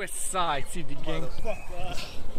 West Side City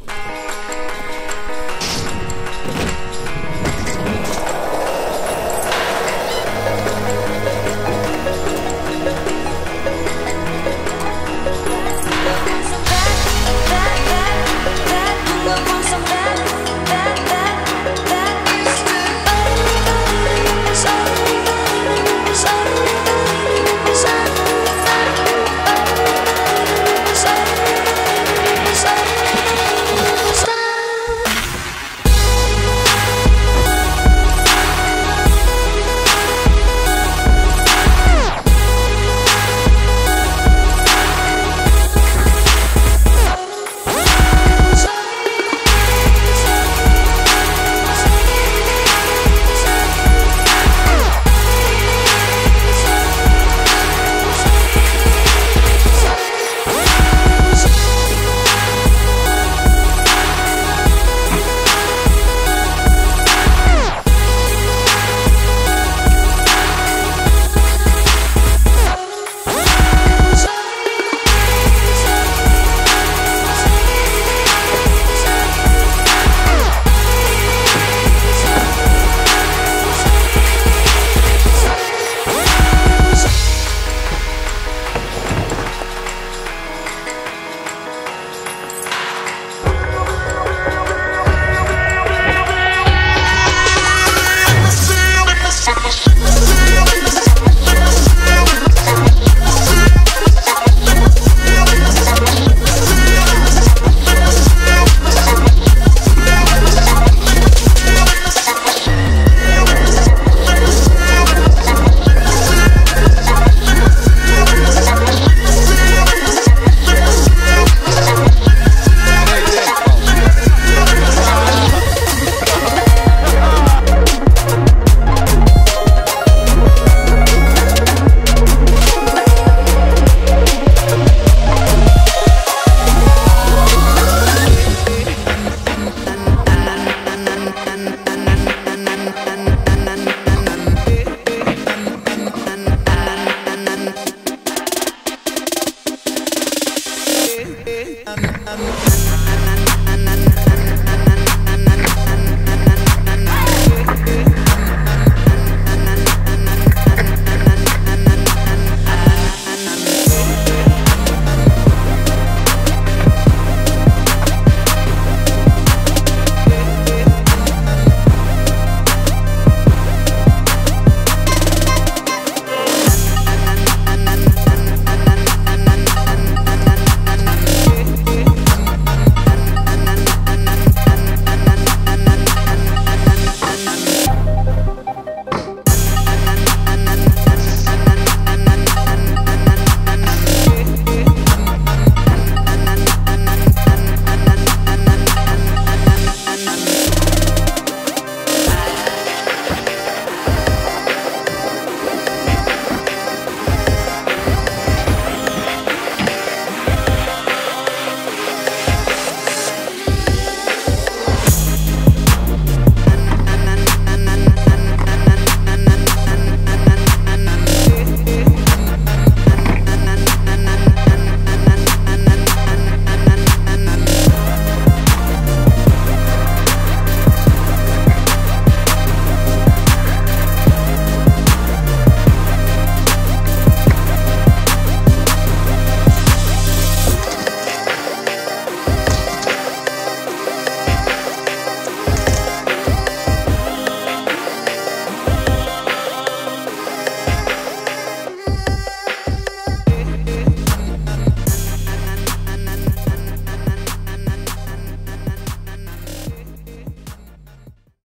Gang.